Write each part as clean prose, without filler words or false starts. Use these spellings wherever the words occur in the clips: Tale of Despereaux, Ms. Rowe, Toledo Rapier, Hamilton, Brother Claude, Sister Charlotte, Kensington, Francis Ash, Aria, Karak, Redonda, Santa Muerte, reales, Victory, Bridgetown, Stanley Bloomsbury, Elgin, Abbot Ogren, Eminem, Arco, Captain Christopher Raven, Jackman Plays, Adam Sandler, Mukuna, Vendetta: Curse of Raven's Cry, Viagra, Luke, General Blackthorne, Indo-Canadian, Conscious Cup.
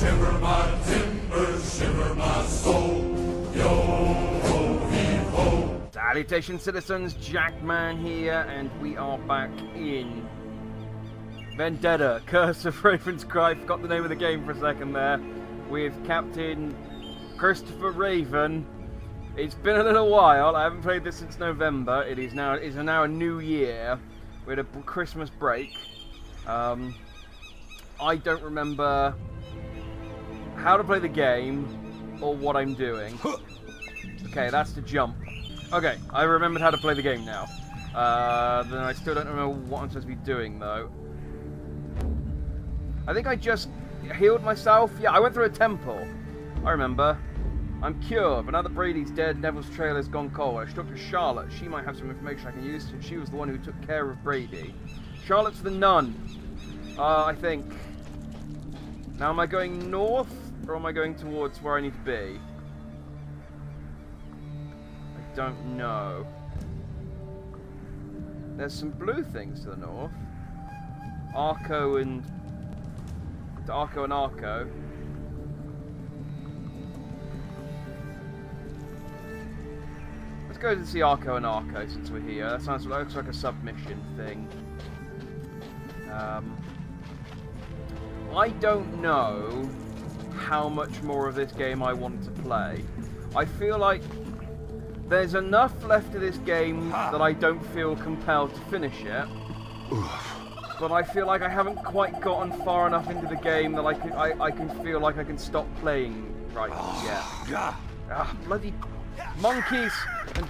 Shiver my timbers, shiver my soul. Yo ho hee ho. Salutations, citizens. Jackman here, and we are back in Vendetta: Curse of Raven's Cry. Forgot the name of the game for a second there. With Captain Christopher Raven. It's been a little while. I haven't played this since November. It is now a new year. We had a Christmas break. I don't remember how to play the game or what I'm doing. Okay, that's the jump. Okay, I remembered how to play the game now. Then I still don't remember what I'm supposed to be doing, though. I think I just healed myself. Yeah, I went through a temple. I remember. I'm cured, but now that Brady's dead, Neville's trail has gone cold. I talked to Charlotte. She might have some information I can use, since she was the one who took care of Brady. Charlotte's the nun. I think. Now, am I going north, or am I going towards where I need to be? I don't know. There's some blue things to the north. Arco. Let's go and see Arco since we're here. That sounds looks like a submission thing. I don't know how much more of this game I want to play. I feel like there's enough left of this game that I don't feel compelled to finish it. Oof. But I feel like I haven't quite gotten far enough into the game that I can feel like I can stop playing right yet. Ah, bloody monkeys! And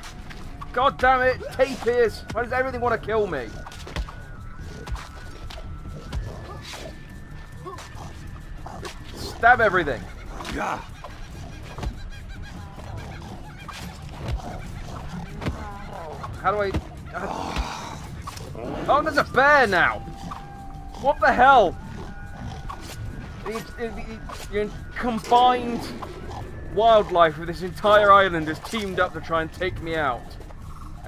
God damn it, tapirs! Why does everything want to kill me? Stab everything! How do I... Oh, there's a bear now! What the hell? The combined wildlife of this entire island has teamed up to try and take me out.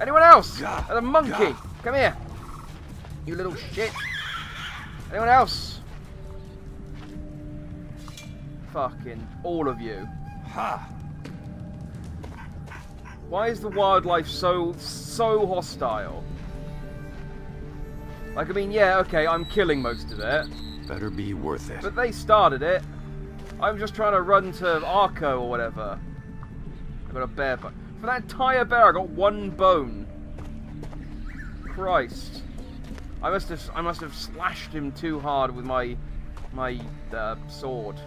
Anyone else? There's a monkey! Come here! You little shit! Anyone else? Fucking all of you. Why is the wildlife so hostile? Like, I mean, yeah, okay, I'm killing most of it. Better be worth it. But they started it. I'm just trying to run to Arco or whatever. I got a bear bone. For that entire bear, I got one bone. Christ. I must have slashed him too hard with my sword.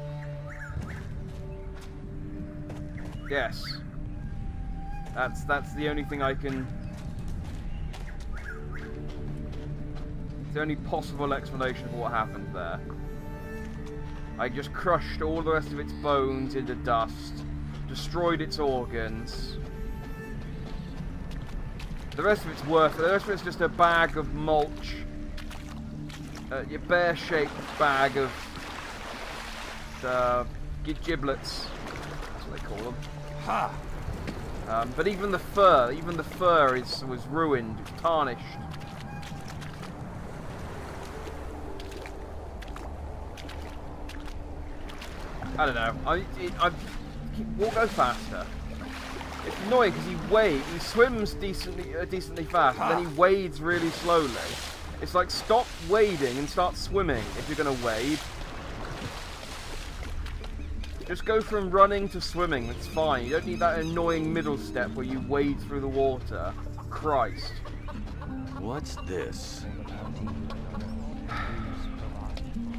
Yes. That's the only thing I can... The only possible explanation for what happened there. I just crushed all the rest of its bones into dust, destroyed its organs. The rest of it's worthless. The rest of it's just a bag of mulch, your bear-shaped bag of giblets. That's what they call them. Ha! But even the fur was ruined, tarnished. I don't know. We'll go faster. It's annoying because he swims decently fast, and then he wades really slowly. It's like stop wading and start swimming if you're going to wade. Just go from running to swimming. That's fine. You don't need that annoying middle step where you wade through the water. Christ. What's this?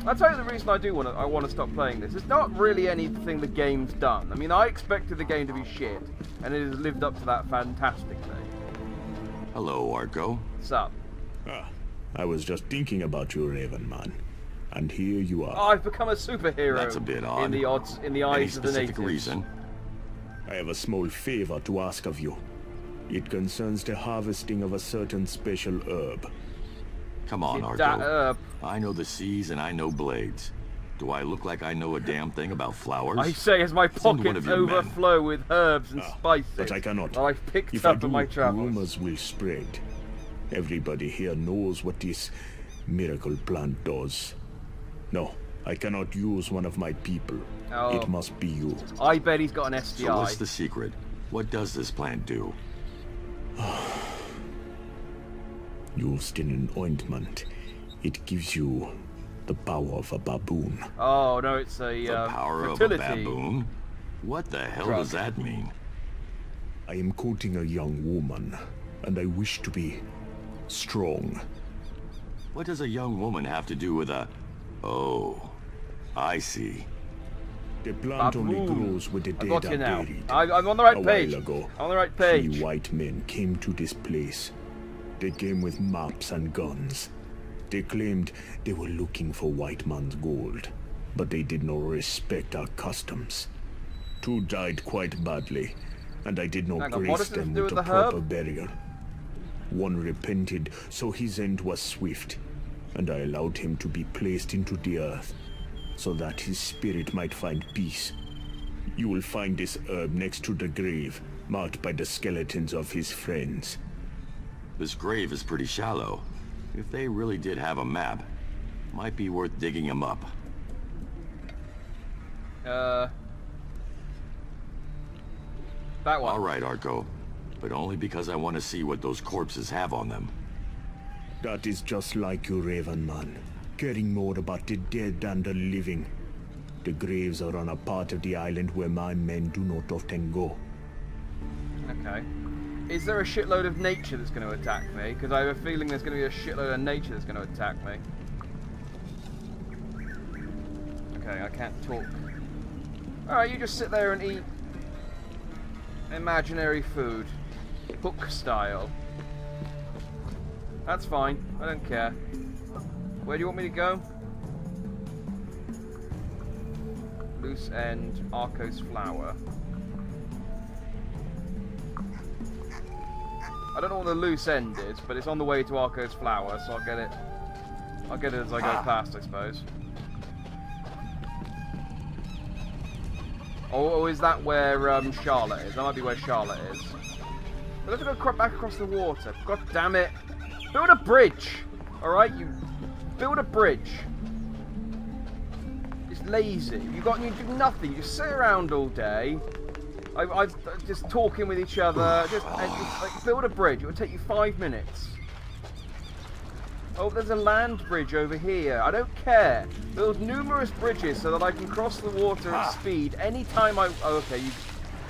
I'll tell you the reason I want to stop playing this. It's not really anything the game's done. I mean, I expected the game to be shit, and it has lived up to that fantastic thing. Hello, Arco. Sup? I was just thinking about you, Raven man, and here you are. Oh, I've become a superhero. That's a bit odd. In the eyes of the natives. Any specific reason? I have a small favor to ask of you. It concerns the harvesting of a certain special herb. Come on, Arco. I know the seas and I know blades. Do I look like I know a damn thing about flowers? I say as my pockets overflow with herbs and spices. But I cannot. I've picked if up I do, in my travels. Rumors will spread. Everybody here knows what this miracle plant does. No, I cannot use one of my people. Oh. It must be you. I bet he's got an STI. So what's the secret? What does this plant do? Used in an ointment, it gives you the power of a baboon. Oh no, it's a the power fertility. Of a baboon? What the hell does that mean? I am courting a young woman, and I wish to be strong. What does a young woman have to do with a... Oh, I see. The plant only grows with the dead are buried. I'm on the right page. A while ago, I'm on the right page. 3 white men came to this place. They came with maps and guns. They claimed they were looking for white man's gold, but they did not respect our customs. 2 died quite badly, and I did not grace them with a proper burial. 1 repented, so his end was swift, and I allowed him to be placed into the earth, so that his spirit might find peace. You will find this herb next to the grave, marked by the skeletons of his friends. This grave is pretty shallow. If they really did have a map, might be worth digging him up. That one. All right, Arco, but only because I want to see what those corpses have on them. That is just like you, Raven Man, caring more about the dead than the living. The graves are on a part of the island where my men do not often go. Okay. Is there a shitload of nature that's going to attack me? Because I have a feeling there's going to be a shitload of nature that's going to attack me. Okay, I can't talk. Alright, you just sit there and eat imaginary food. Book style. That's fine. I don't care. Where do you want me to go? Loose end, Arco's flower. I don't know what the loose end is, but it's on the way to Arco's flower, so I'll get it. I'll get it as I go past, I suppose. Oh, is that where Charlotte is? That might be where Charlotte is. I have to go back across the water. God damn it! Build a bridge, all right? You build a bridge. It's lazy. You do nothing. You sit around all day. I'm just talking with each other. Just like, build a bridge. It would take you 5 minutes. Oh, there's a land bridge over here. I don't care. Build numerous bridges so that I can cross the water at speed anytime I... Oh, okay,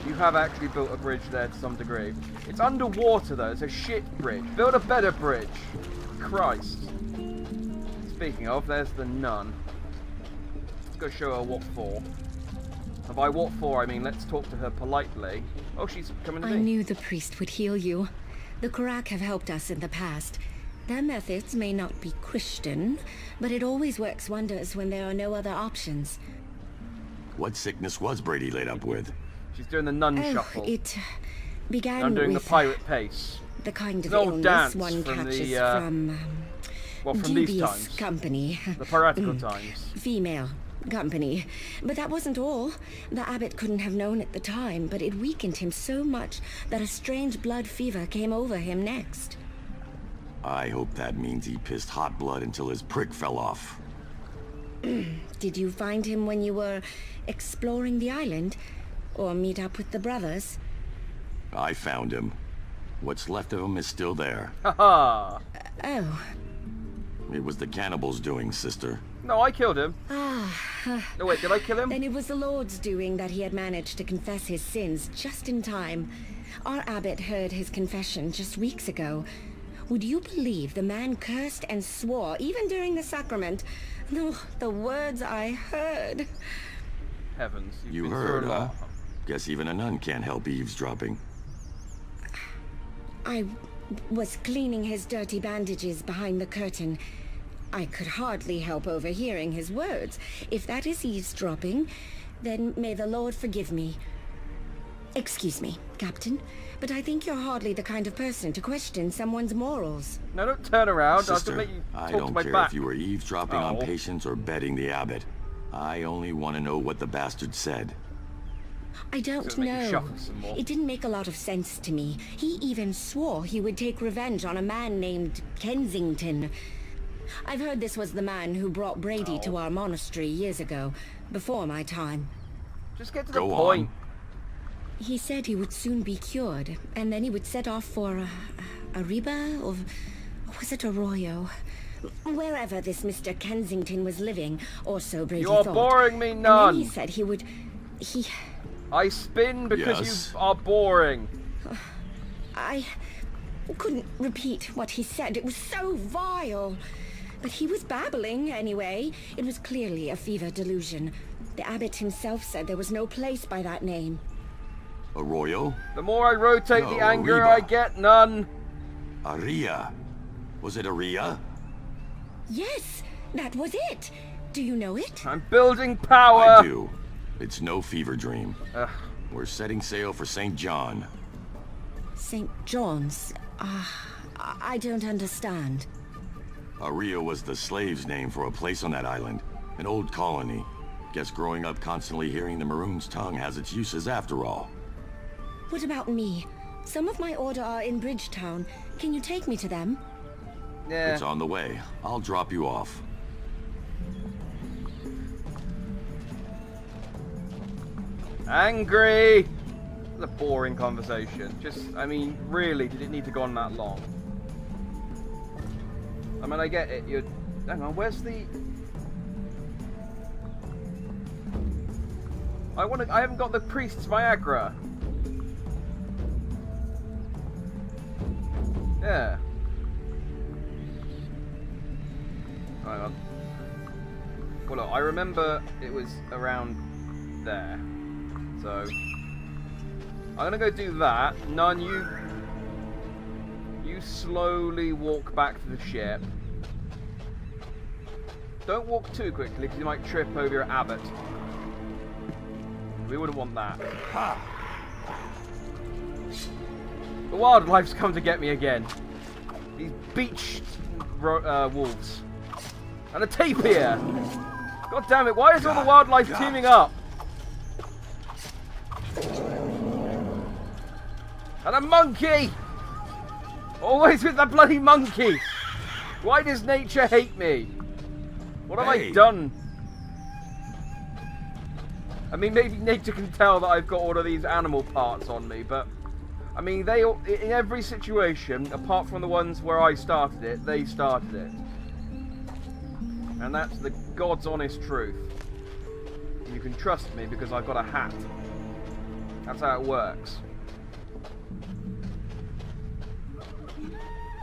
you have actually built a bridge there to some degree. It's underwater, though. It's a shit bridge. Build a better bridge. Christ. Speaking of, there's the nun. Let's go show her what for. And by what for, I mean, let's talk to her politely. Oh, she's coming to me. I knew the priest would heal you. The Karak have helped us in the past. Their methods may not be Christian, but it always works wonders when there are no other options. What sickness was Brady laid up with? She's doing the nun shuffle. It began with the pirate pace. The kind of illness one catches from these times. Company. The piratical times. Female company. But that wasn't all. The abbot couldn't have known at the time, but it weakened him so much that a strange blood fever came over him next. I hope that means he pissed hot blood until his prick fell off. Did you find him when you were exploring the island? Or meet up with the brothers? I found him. What's left of him is still there. Haha! Oh. It was the cannibals' doing, sister. No, I killed him. No, wait, did I kill him? Then it was the Lord's doing that he had managed to confess his sins just in time. Our abbot heard his confession just weeks ago. Would you believe the man cursed and swore, even during the sacrament? No, the words I heard. Heavens. You heard, huh? Guess even a nun can't help eavesdropping. I was cleaning his dirty bandages behind the curtain. I could hardly help overhearing his words. If that is eavesdropping, then may the Lord forgive me. Excuse me, Captain, but I think you're hardly the kind of person to question someone's morals. No, don't turn around. Sister, I don't care if you were eavesdropping on patients or betting the abbot. I only want to know what the bastard said. I don't know. It didn't make a lot of sense to me. He even swore he would take revenge on a man named Kensington. I've heard this was the man who brought Brady to our monastery years ago, before my time. Just get to the point. He said he would soon be cured, and then he would set off for Arriba, or was it Arroyo? Wherever this Mr. Kensington was living, or so Brady thought. You're boring me, none. And then he said he would... I spin because you are boring. I couldn't repeat what he said. It was so vile. But he was babbling anyway. It was clearly a fever delusion. The abbot himself said there was no place by that name. Arroyo? The more I rotate the anger I get, none. Aria. Was it Aria? Yes, that was it. Do you know it? I'm building power. I do. It's no fever dream. We're setting sail for St. John. St. John's? I don't understand. Aria was the slave's name for a place on that island. An old colony. Guess growing up constantly hearing the Maroon's tongue has its uses after all. What about me? Some of my order are in Bridgetown. Can you take me to them? Yeah. It's on the way. I'll drop you off. Angry! That's a boring conversation. Just, I mean, really, did it need to go on that long? I mean, I get it. You're... Hang on, where's the... I haven't got the priest's Viagra. Yeah. Hang on. Well, look, I remember it was around there. So I'm gonna go do that. None, you slowly walk back to the ship. Don't walk too quickly because you might trip over your abbot. We wouldn't want that. The wildlife's come to get me again. These beached wolves and a tapir. God damn it! Why is all the wildlife teaming up? And a monkey! Always with the bloody monkey! Why does nature hate me? What have I done? I mean, maybe nature can tell that I've got all of these animal parts on me, but... I mean, they all, in every situation, apart from the ones where I started it, they started it. And that's the God's honest truth. You can trust me because I've got a hat. That's how it works.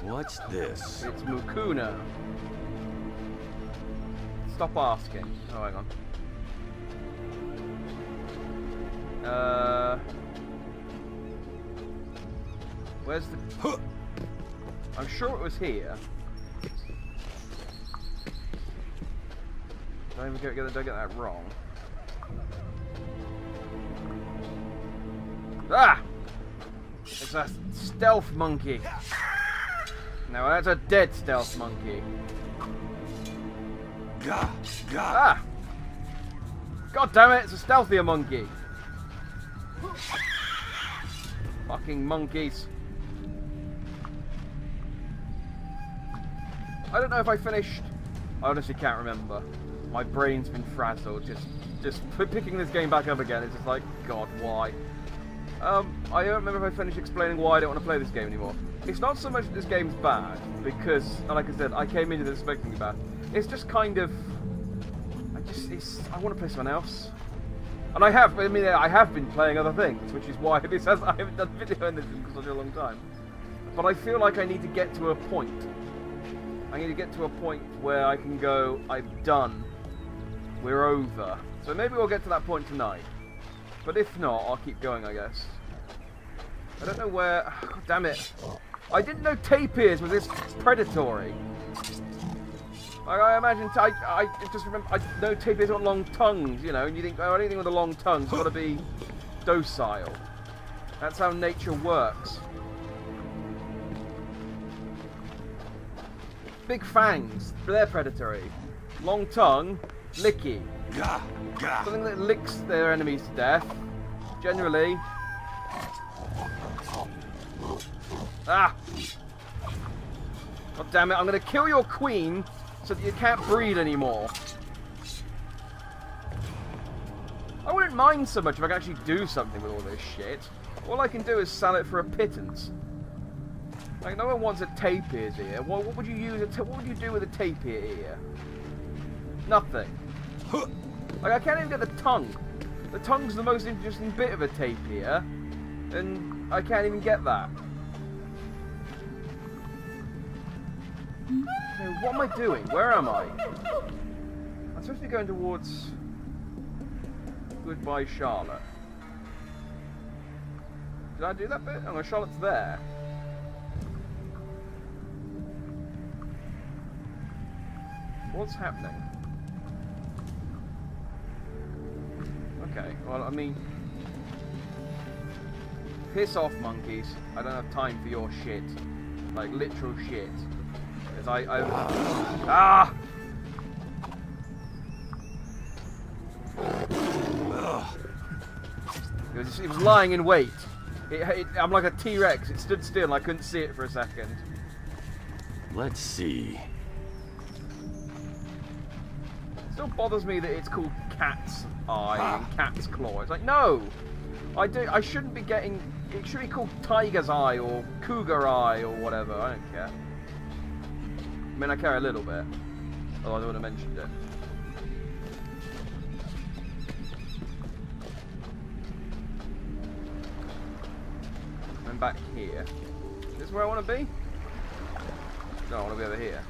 What's this? It's Mukuna. Stop asking. Oh, hang on. Where's the... I'm sure it was here. Don't get that wrong. Ah! It's a stealth monkey. Now that's a dead stealth monkey. Ah! God damn it! It's a stealthier monkey. Fucking monkeys! I don't know if I finished. I honestly can't remember. My brain's been frazzled. Just picking this game back up again. It's just like, God, why? I don't remember if I finished explaining why I don't want to play this game anymore. It's not so much that this game's bad, because, like I said, I came into this expecting it bad. It's just kind of... I want to play someone else. And I have been playing other things, which is why this has, I haven't done video in this for such a long time. But I feel like I need to get to a point. I need to get to a point where I can go, I've done. We're over. So maybe we'll get to that point tonight. But if not, I'll keep going, I guess. I don't know where... God damn it. I didn't know tapirs was this predatory. I imagine I just remember I know tapirs got long tongues, you know, and you think, oh, anything with a long tongue's got to be docile. That's how nature works. Big fangs, they're predatory. Long tongue, licky. Something that licks their enemies to death, generally. Ah! God damn it, I'm gonna kill your queen so that you can't breathe anymore. I wouldn't mind so much if I could actually do something with all this shit. All I can do is sell it for a pittance. Like, no one wants a tapir here. What would you use? What would you do with a tapir here? Nothing. Like, I can't even get the tongue. The tongue's the most interesting bit of a tapir, and I can't even get that. So what am I doing? Where am I? I'm supposed to be going towards Goodbye Charlotte. Did I do that bit? Oh no, Charlotte's there. What's happening? Okay, well, I mean, piss off, monkeys. I don't have time for your shit. Like, literal shit. Because Ah! Ugh. It was lying in wait. I'm like a T-Rex. It stood still. I couldn't see it for a second. Let's see. It still bothers me that it's called Cat's Eye and Cat's Claw. It's like, no! I shouldn't be getting... It should be called Tiger's Eye or Cougar Eye or whatever. I don't care. I mean, I care a little bit. Although I don't want to mention it. I'm back here. Is this where I want to be? No, I want to be over here.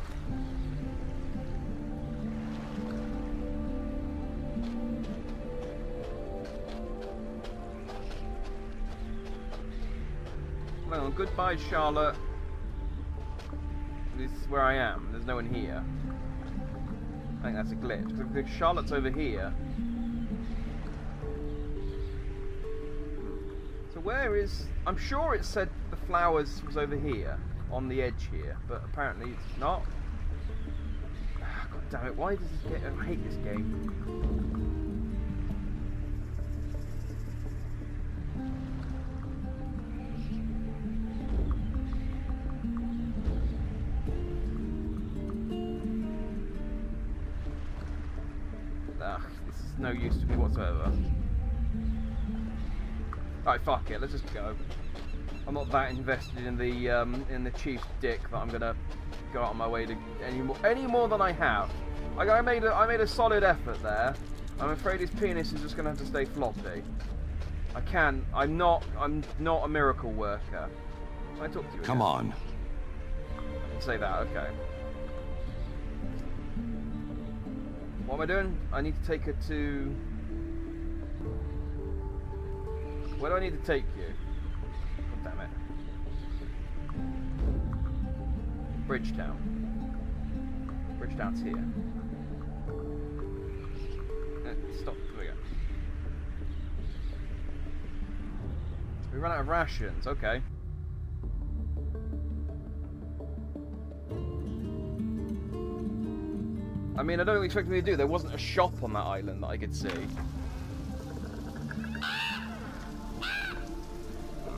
Well, Goodbye Charlotte. This is where I am. There's no one here. I think that's a glitch. Charlotte's over here. So where is... I'm sure it said the flowers was over here. On the edge here. But apparently it's not. God damn it. Why does this get... I hate this game. No use to me whatsoever. Alright, fuck it, let's just go. I'm not that invested in the chief's dick that I'm gonna go out of my way to any more than I have. Like, I made a solid effort there. I'm afraid his penis is just gonna have to stay floppy. I'm not a miracle worker. Can I talk to you again? Come on. I can say that, okay. What am I doing? I need to take her to... Where do I need to take you? God damn it. Bridgetown. Bridgetown's here. Stop. There we go. We ran out of rations. Okay. I mean, I don't expect me to do. There wasn't a shop on that island that I could see.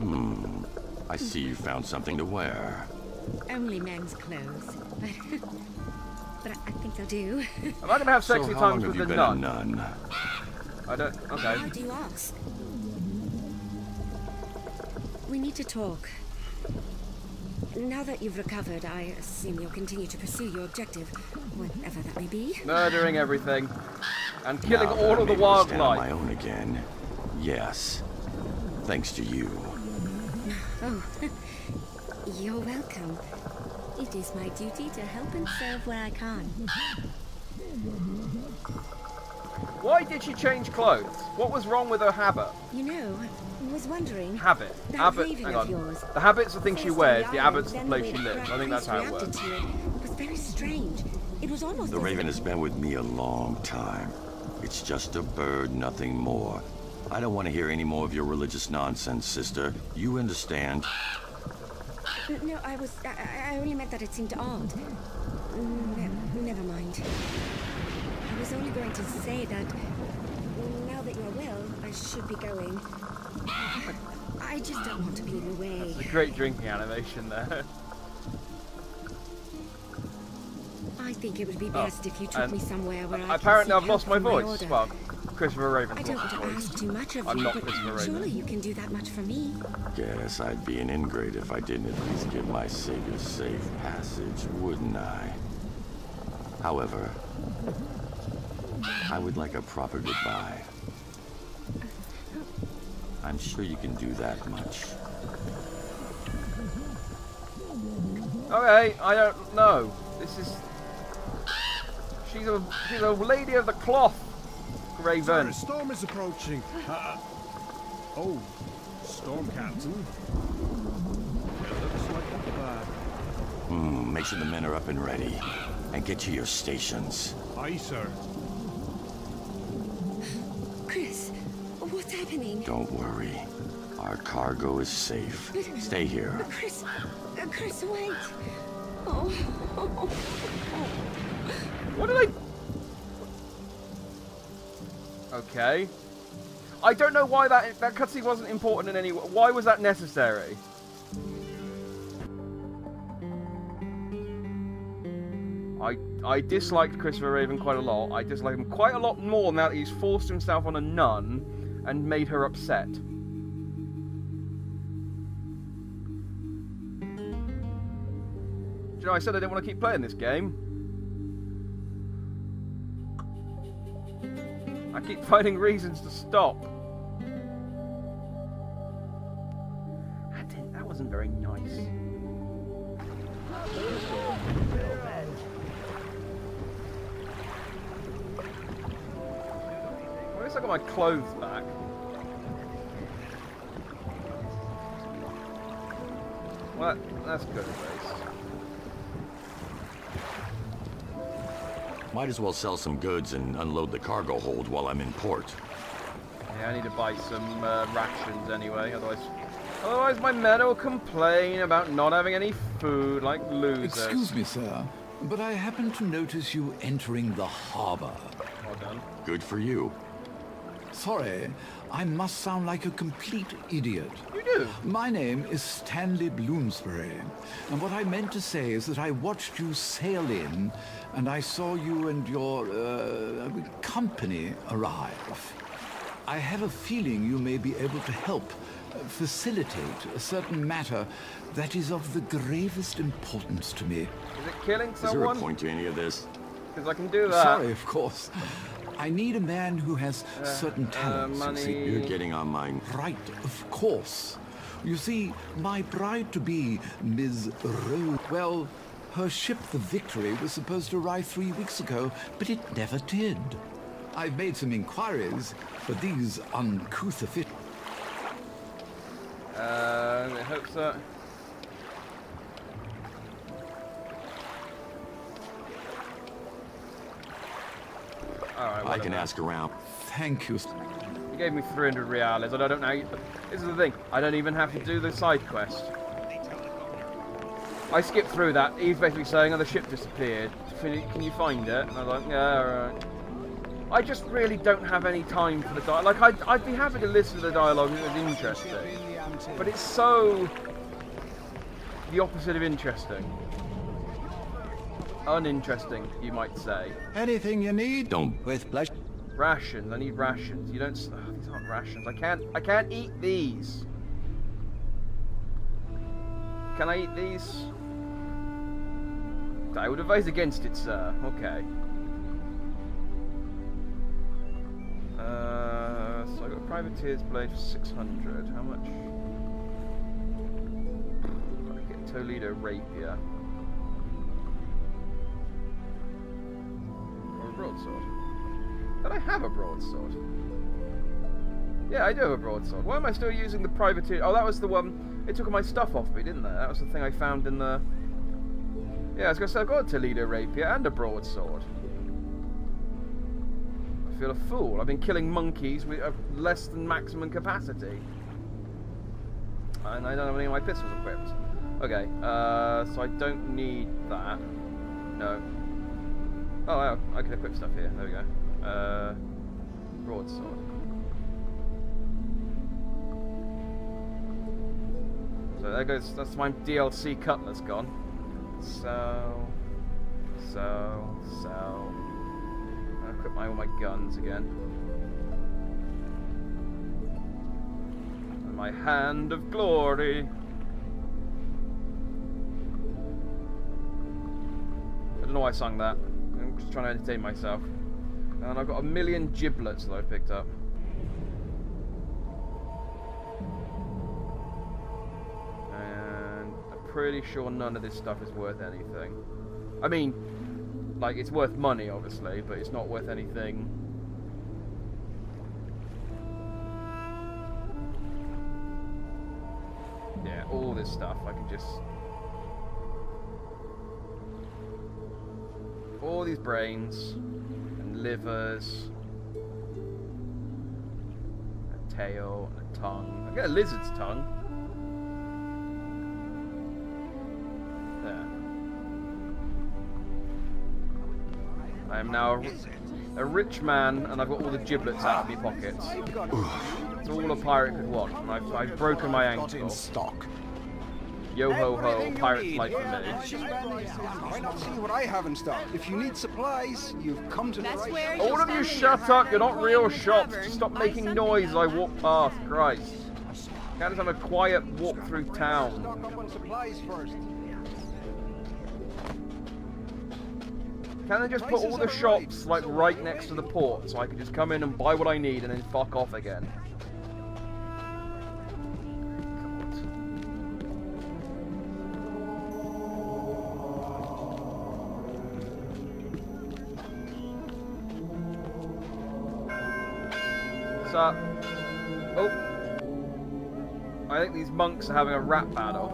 Hmm. I see you found something to wear. Only men's clothes, but I think they'll do. Am I gonna have sexy times with the nun? I don't. Okay. How do you ask? We need to talk. Now that you've recovered, I assume you'll continue to pursue your objective, whatever that may be. Murdering everything. And killing all of the wildlife. Now that I made me stand on my own again. Yes. Thanks to you. Oh. You're welcome. It is my duty to help and serve where I can. Why did she change clothes? What was wrong with her habit? You know... I was wondering. Habit. Abbot, hang on. The habits are things she wears, the abbot's the place she lives. I think that's how it works. It was very strange. It was almost... The raven has been with me a long time. It's just a bird, nothing more. I don't want to hear any more of your religious nonsense, sister. You understand? No, I only meant that it seemed odd. Never mind. I was only going to say that now that you're well, I should be going. I just don't want to be in the way. That's a great drinking animation there. I think think it would be best if you took me somewhere where apparently I've lost my voice. Well, Christopher Raven's lost his voice. Too much of I'm you, not Christopher Raven. Surely you can do that much for me. Guess I'd be an ingrate if I didn't at least give my savior safe passage, wouldn't I? However, I would like a proper goodbye. I'm sure you can do that much. Okay, I don't know. This is... She's a lady of the cloth, Raven. A storm is approaching. Oh, storm captain. It looks like a bird. Make sure the men are up and ready. And get to your stations. Aye, sir. Chris, what's happening? Don't worry. Our cargo is safe. Stay here. Chris, wait. Oh. What did I... Okay. I don't know why that cutscene wasn't important in any way. Why was that necessary? I disliked Christopher Raven quite a lot. I dislike him quite a lot more now that he's forced himself on a nun and made her upset. You know, I said I didn't want to keep playing this game. I keep finding reasons to stop. That wasn't very nice. At least I got my clothes back. Well, that's good at least. Might as well sell some goods and unload the cargo hold while I'm in port. Yeah, I need to buy some rations anyway, otherwise my men will complain about not having any food like losers. Excuse me, sir, but I happen to notice you entering the harbor. Well done. Good for you. Sorry, I must sound like a complete idiot. You do. My name is Stanley Bloomsbury, and what I meant to say is that I watched you sail in, and I saw you and your company arrive. I have a feeling you may be able to help facilitate a certain matter that is of the gravest importance to me. Is it killing someone? Is there a point to any of this? Because I can do that. Sorry, of course. I need a man who has certain talents. You're getting on mine. Right, of course. You see, my bride-to-be, Ms. Rowe, well, her ship, the Victory, was supposed to arrive 3 weeks ago, but it never did. I've made some inquiries, but these uncouth officials... I hope so. Right, I can ask around. Thank you. You gave me 300 reales, and I don't know. This is the thing. I don't even have to do the side quest. I skipped through that. He's basically saying, "Oh, the ship disappeared. Can you find it?" And I'm like, "Yeah, all right." I just really don't have any time for the dialogue. Like, I'd be happy to listen to the dialogue if it was interesting, but it's so the opposite of interesting. Uninteresting, you might say. Anything you need? Don't. With pleasure. Rations. I need rations. You don't. Oh, these aren't rations. I can't eat these. Can I eat these? I would advise against it, sir. Okay. So I got a privateer's blade for 600. How much? I get Toledo Rapier. Broadsword. Did I have a broadsword? Yeah, I do have a broadsword. Why am I still using the privateer? Oh, that was the one. It took my stuff off me, didn't it? That was the thing I found in the... Yeah, I was going to say, I've got a Toledo Rapier and a broadsword. I feel a fool. I've been killing monkeys with less than maximum capacity. And I don't have any of my pistols equipped. Okay, so I don't need that. No. Oh, I can equip stuff here. There we go. Broadsword. So there goes. That's my DLC cutlass gone. So So. I'll equip all my guns again. And my hand of glory. I don't know why I sung that. I'm just trying to entertain myself. And I've got a million giblets that I picked up. And I'm pretty sure none of this stuff is worth anything. I mean, like, it's worth money, obviously, but it's not worth anything. Yeah, all this stuff I can just... all these brains and livers, a tail and a tongue. I get a lizard's tongue. There. I am now a rich man, and I've got all the giblets out of my pockets. It's all a pirate could want. And I've broken my ankle. Yo ho ho, pirate's life for me. Why not see what I have in stock? If you need supplies, you've come to the right. All of you shut up, you're not real shops. Stop making noise as I walk past, Christ. Can't just have a quiet walk through town. Stock up on supplies first. Can they just put all the shops like right next to the port so I can just come in and buy what I need and then fuck off again? Oh, I think these monks are having a rap battle.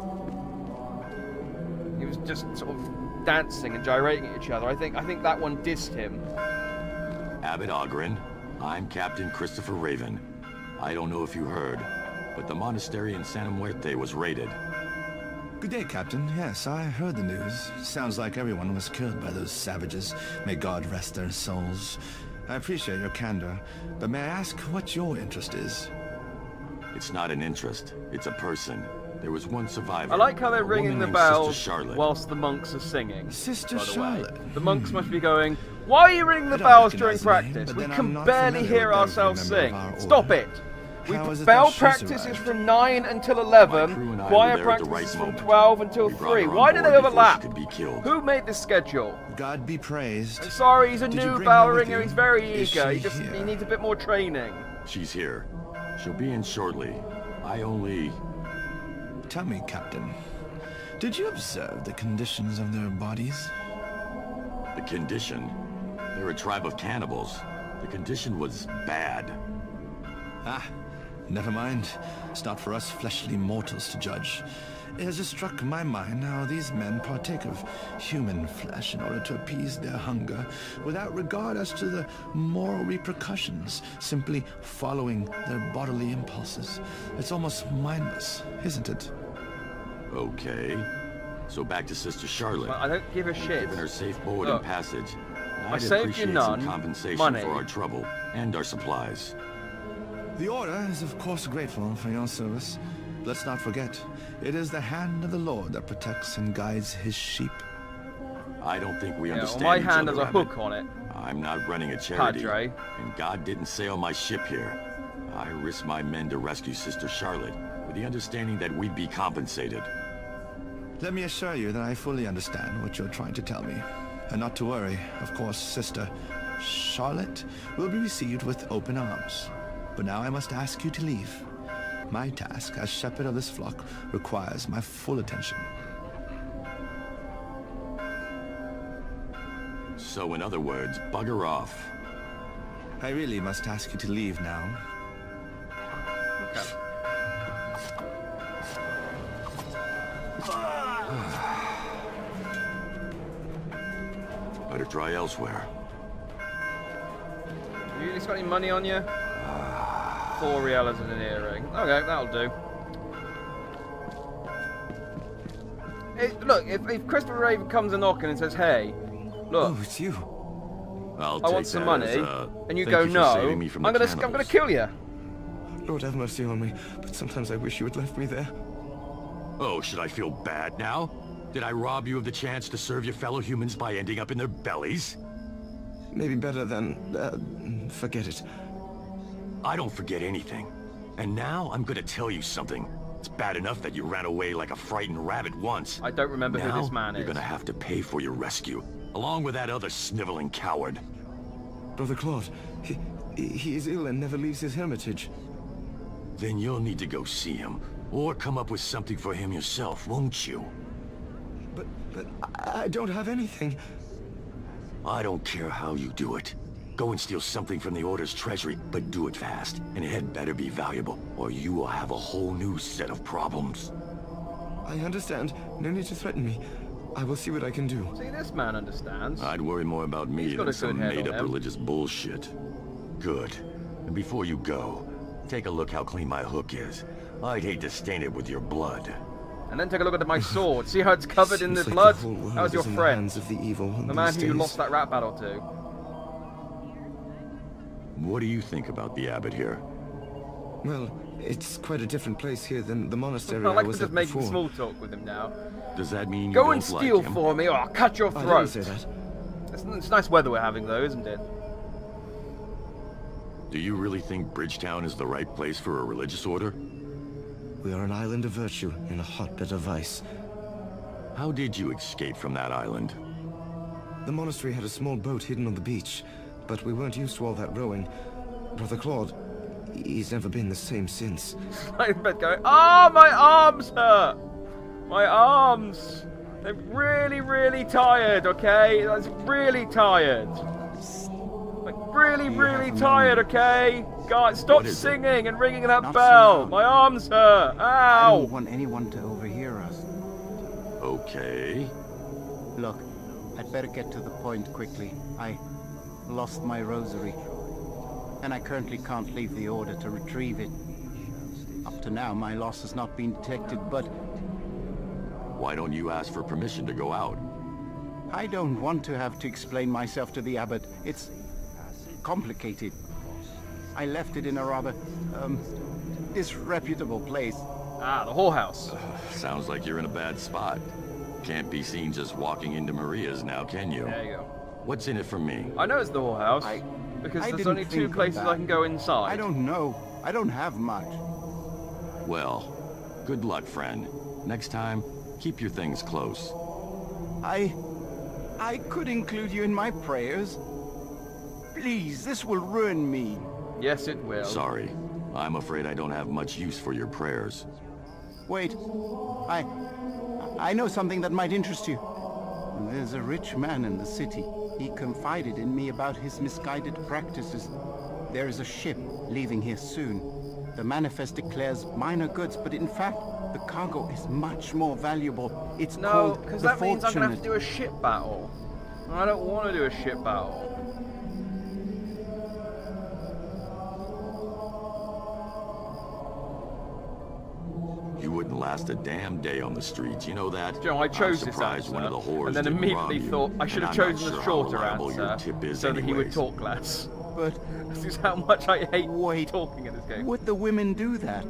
He was just sort of dancing and gyrating at each other. I think that one dissed him. Abbot Ogren, I'm Captain Christopher Raven. I don't know if you heard, but the monastery in Santa Muerte was raided. Good day, Captain. Yes, I heard the news. Sounds like everyone was killed by those savages. May God rest their souls. I appreciate your candor, but may I ask what your interest is? It's not an interest, it's a person. There was one survivor. I like how they're ringing the bell whilst the monks are singing. Sister Charlotte. The monks must be going, why are you ringing the bells during practice? We can barely hear ourselves sing. Stop it! Bell practice is from 9 until 11, choir practice is from 12 until 3. Why do they overlap? Who made this schedule? God be praised. I'm sorry, he's a new bell ringer, he's very eager, he needs a bit more training. She's here. She'll be in shortly. Tell me, Captain, did you observe the conditions of their bodies? The condition? They're a tribe of cannibals. The condition was bad. Ah. Never mind. It's not for us fleshly mortals to judge. It has just struck my mind how these men partake of human flesh in order to appease their hunger without regard as to the moral repercussions, simply following their bodily impulses. It's almost mindless, isn't it? Okay. So back to Sister Charlotte. Well, I don't give a shit. Given her safe board and passage, I saved you none compensation for our trouble and our supplies. The Order is, of course, grateful for your service. Let's not forget, it is the hand of the Lord that protects and guides his sheep. I don't think we understand. My hand has a hook on it. I'm not running a charity, Padre. And God didn't sail my ship here. I risked my men to rescue Sister Charlotte with the understanding that we'd be compensated. Let me assure you that I fully understand what you're trying to tell me. And not to worry, of course, Sister Charlotte will be received with open arms. But now I must ask you to leave. My task as shepherd of this flock requires my full attention. So in other words, bugger off. I really must ask you to leave now. Okay. Better try elsewhere. You really got any money on you? $4 and an earring. Okay, that'll do. Look, if Christopher Raven comes a knocking and says, "Hey, look, it's you. I want some money," and you go, "No, I'm gonna kill you." Lord have mercy on me, but sometimes I wish you had left me there. Oh, should I feel bad now? Did I rob you of the chance to serve your fellow humans by ending up in their bellies? Maybe better than... forget it. I don't forget anything. And now I'm gonna tell you something. It's bad enough that you ran away like a frightened rabbit once. I don't remember now, who this man is. You're gonna have to pay for your rescue, along with that other sniveling coward. Brother Claude, he is ill and never leaves his hermitage. Then you'll need to go see him, or come up with something for him yourself, won't you? But I don't have anything. I don't care how you do it. Go and steal something from the Order's treasury, but do it fast, and it had better be valuable, or you will have a whole new set of problems. I understand. No need to threaten me. I will see what I can do. See, this man understands. I'd worry more about me than some made-up religious bullshit. Good. And before you go, take a look how clean my hook is. I'd hate to stain it with your blood. And then take a look at my sword. See how it's covered in the blood? That was your friend, the man who you lost that rat battle to. What do you think about the abbot here? Well, it's quite a different place here than the monastery I was at before. I like to just make small talk with him now. Does that mean you don't like him? Go and steal for me or I'll cut your throat. I didn't say that. It's nice weather we're having though, isn't it? Do you really think Bridgetown is the right place for a religious order? We are an island of virtue and a hotbed of vice. How did you escape from that island? The monastery had a small boat hidden on the beach. But we weren't used to all that rowing. Brother Claude, he's never been the same since. I'm going, oh, my arms hurt! My arms! They're really, really tired, okay? That's really tired. Like, really, really tired, okay? God, stop singing and ringing that bell! My arms hurt! Ow! I don't want anyone to overhear us. Okay. Look, I'd better get to the point quickly. I lost my rosary, and I currently can't leave the order to retrieve it. Up to now, my loss has not been detected, but... Why don't you ask for permission to go out? I don't want to have to explain myself to the abbot. It's complicated. I left it in a rather, disreputable place. Ah, the whorehouse. Sounds like you're in a bad spot. Can't be seen just walking into Maria's now, can you? There you go. What's in it for me? I know it's the whorehouse, because there's only two places I can go inside. I don't know. I don't have much. Well, good luck, friend. Next time, keep your things close. I could include you in my prayers. Please, this will ruin me. Yes, it will. Sorry. I'm afraid I don't have much use for your prayers. Wait. I know something that might interest you. There's a rich man in the city. He confided in me about his misguided practices. There is a ship leaving here soon. The manifest declares minor goods, but in fact, the cargo is much more valuable. It's called the Fortunate. No, because that means I'm going to have to do a ship battle. I don't want to do a ship battle. You wouldn't last a damn day on the streets, you know that? Joe, I chose this answer, one of the whores and then immediately thought I should have chosen the shorter answer, so that he would talk less. But this is how much I hate talking in this game. Would the women do that?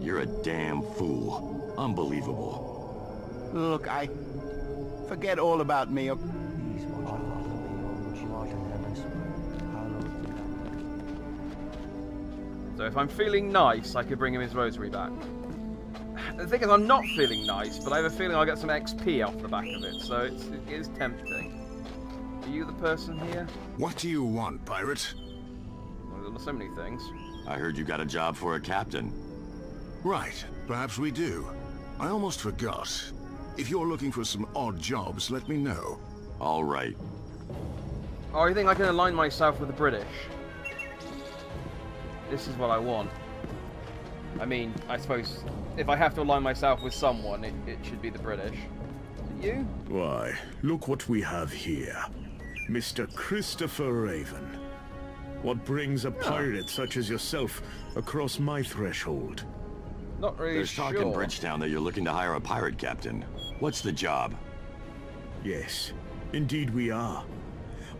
You're a damn fool. Unbelievable. Look, I... forget all about me. So if I'm feeling nice, I could bring him his rosary back. The thing is, I'm not feeling nice, but I have a feeling I'll get some XP off the back of it, so it is tempting. Are you the person here? What do you want, pirate? Well, there's so many things. I heard you got a job for a captain. Right, perhaps we do. I almost forgot. If you're looking for some odd jobs, let me know. All right. Oh, I think I can align myself with the British. This is what I want. I mean, I suppose if I have to align myself with someone, it should be the British. You? Why, look what we have here. Mr. Christopher Raven. What brings a pirate such as yourself across my threshold? Not really sure. There's talk in Bridgetown that you're looking to hire a pirate captain. What's the job? Yes, indeed we are.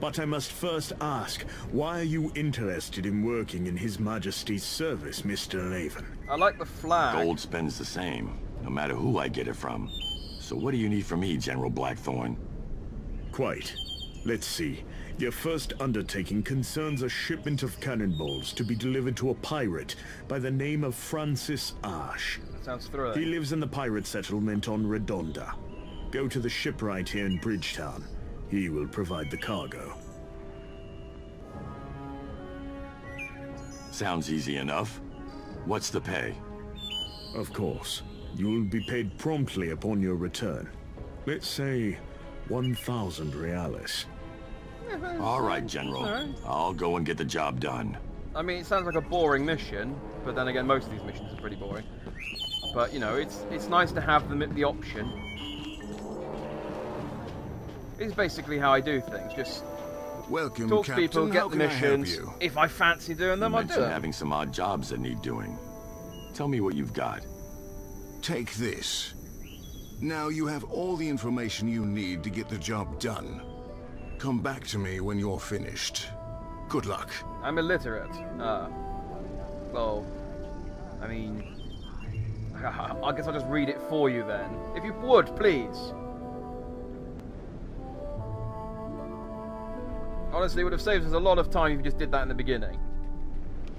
But I must first ask, why are you interested in working in His Majesty's service, Mr. Raven? I like the flag. Gold spends the same, no matter who I get it from. So what do you need from me, General Blackthorne? Quite. Let's see. Your first undertaking concerns a shipment of cannonballs to be delivered to a pirate by the name of Francis Ash. That sounds thrilling. He lives in the pirate settlement on Redonda. Go to the shipwright here in Bridgetown. He will provide the cargo. Sounds easy enough. What's the pay? Of course. You'll be paid promptly upon your return. Let's say 1,000 reales. All right, General. All right. I'll go and get the job done. I mean, it sounds like a boring mission, but then again, most of these missions are pretty boring. But, you know, it's nice to have them at the option. It's basically how I do things, just welcome, talk to people, get the missions. If I fancy doing them, I'll do it. Having some odd jobs that need doing. Tell me what you've got. Take this. Now you have all the information you need to get the job done. Come back to me when you're finished. Good luck. I'm illiterate. Well, I mean, I guess I'll just read it for you then. If you would, please. Honestly, it would have saved us a lot of time if you just did that in the beginning.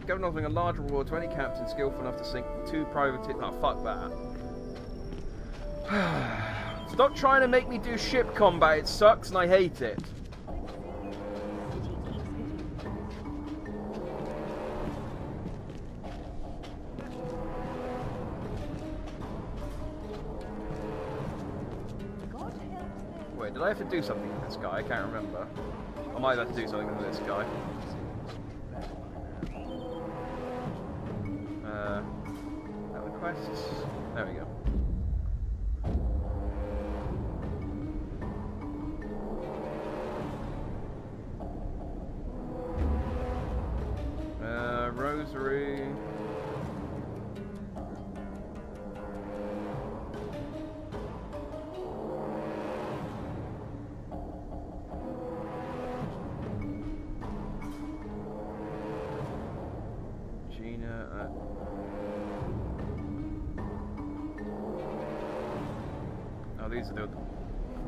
Governor offering a large reward to any captain skillful enough to sink two privateers. Oh, fuck that. Stop trying to make me do ship combat. It sucks and I hate it. Wait, did I have to do something with this guy? I can't remember. I might have to do something with this guy. Other quests. There we go. Rosary.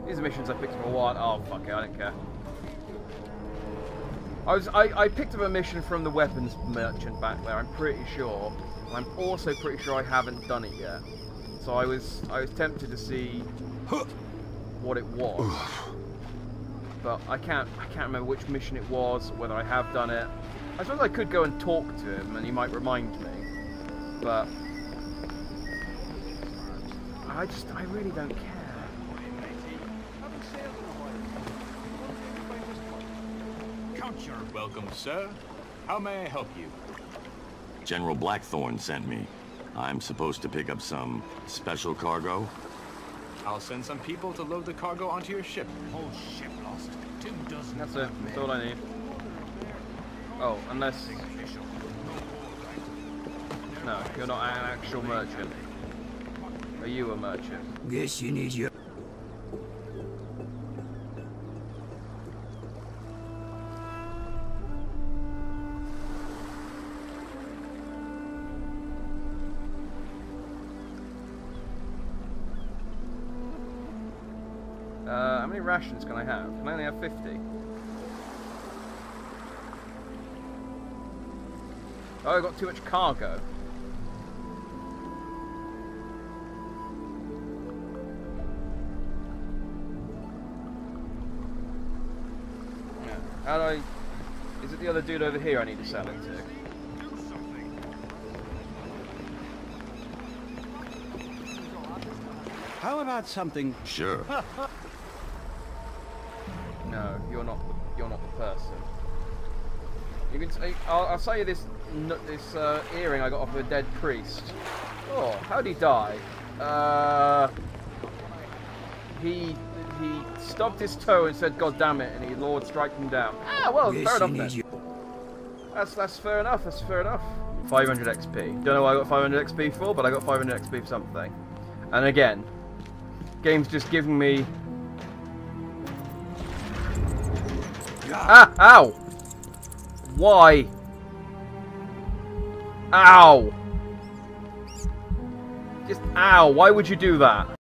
These are missions I picked up a while. Oh, fuck it, I don't care. I picked up a mission from the weapons merchant back there, I'm pretty sure. And I'm also pretty sure I haven't done it yet. So I was tempted to see what it was. But I can't remember which mission it was, whether I have done it. I suppose I could go and talk to him and he might remind me. But I really don't care. You're welcome, sir. How may I help you? General Blackthorne sent me. I'm supposed to pick up some special cargo. I'll send some people to load the cargo onto your ship. Whole ship lost. 2 dozen. That's it. That's all I need. Oh, unless... No, you're not an actual merchant. Are you a merchant? Guess you need your... How many rations can I have? Can I only have 50? Oh, I've got too much cargo. Yeah. How do I... Is it the other dude over here I need to sell it to? How about something... Sure. No, you're not the person. You can. I'll sell you this earring I got off of a dead priest. Oh, how'd he die? He stubbed his toe and said, "God damn it!" and he Lord strike him down. Ah, well, yes, fair enough then. That's fair enough. That's fair enough. 500 XP. Don't know what I got 500 XP for, but I got 500 XP for something. And again, game's just giving me. Ah! Ow! Why? Ow! Just ow! Why would you do that?